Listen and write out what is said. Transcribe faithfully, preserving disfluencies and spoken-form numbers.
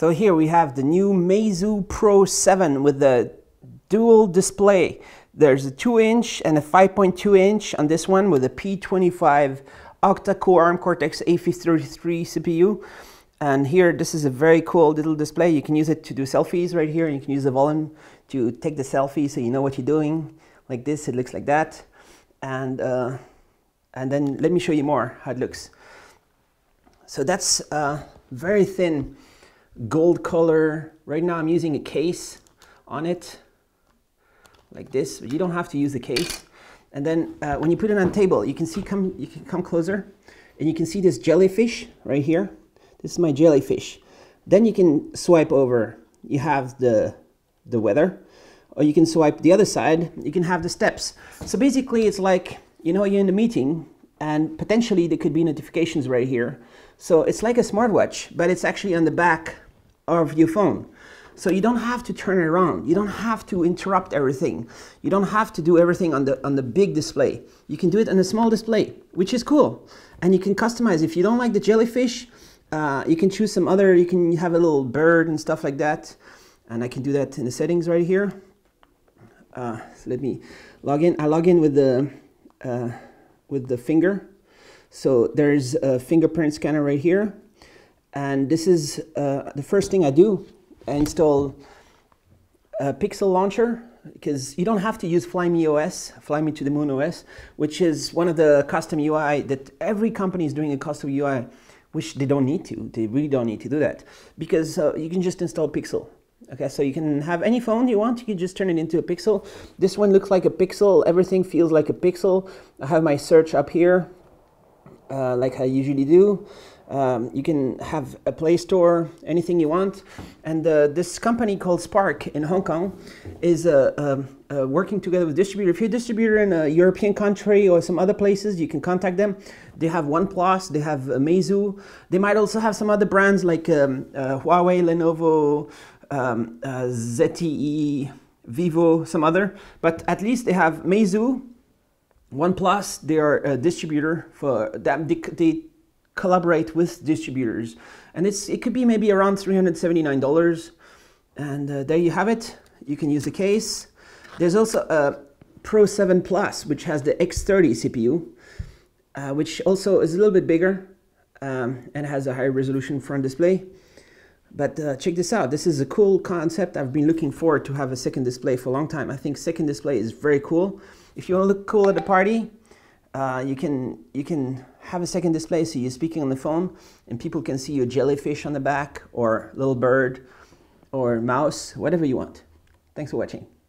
So here we have the new Meizu Pro seven with the dual display. There's a two inch and a five point two inch on this one with a P twenty-five Octa-Core Arm Cortex A fifty-three C P U. And here, this is a very cool little display. You can use it to do selfies right here. You can use the volume to take the selfie so you know what you're doing. Like this, it looks like that. And, uh, and then let me show you more how it looks. So that's uh, very thin gold color. Right now I'm using a case on it, like this. But you don't have to use the case. And then uh, when you put it on the table, you can see, come, you can come closer, and you can see this jellyfish right here. This is my jellyfish. Then you can swipe over. You have the, the weather, or you can swipe the other side. You can have the steps. So basically it's like, you know, you're in a meeting and potentially there could be notifications right here. So it's like a smartwatch, but it's actually on the back of your phone. So you don't have to turn it around. You don't have to interrupt everything. You don't have to do everything on the, on the big display. You can do it on a small display, which is cool. And you can customize. If you don't like the jellyfish, Uh, you can choose some other, you can have a little bird and stuff like that. And I can do that in the settings right here. Uh, so let me log in. I log in with the, uh, with the finger. So there's a fingerprint scanner right here. And this is uh, the first thing I do. I install a Pixel Launcher, because you don't have to use Flyme O S, Flyme to the Moon O S, which is one of the custom U I that every company is doing a custom U I. Which they don't need to, they really don't need to do that, because uh, you can just install Pixel. Okay, so you can have any phone you want, you can just turn it into a Pixel. This one looks like a Pixel, everything feels like a Pixel. I have my search up here, uh, like I usually do. Um, you can have a Play Store, anything you want. And uh, this company called Spark in Hong Kong is uh, uh, uh, working together with distributor. If you're a distributor in a European country or some other places, you can contact them. They have OnePlus, they have uh, Meizu. They might also have some other brands like um, uh, Huawei, Lenovo, um, uh, Z T E, Vivo, some other. But at least they have Meizu, OnePlus. They are a distributor for them. They, they, collaborate with distributors, and it's it could be maybe around three hundred seventy-nine dollars. And uh, there you have it. You can use the case. There's also a Pro seven Plus, which has the X thirty C P U, uh, which also is a little bit bigger um, and has a higher resolution front display. But uh, check this out. This is a cool concept. I've been looking forward to have a second display for a long time. I think second display is very cool. If you want to look cool at a party, Uh, you can you can have a second display, so you're speaking on the phone and people can see your jellyfish on the back, or little bird, or mouse, whatever you want. Thanks for watching.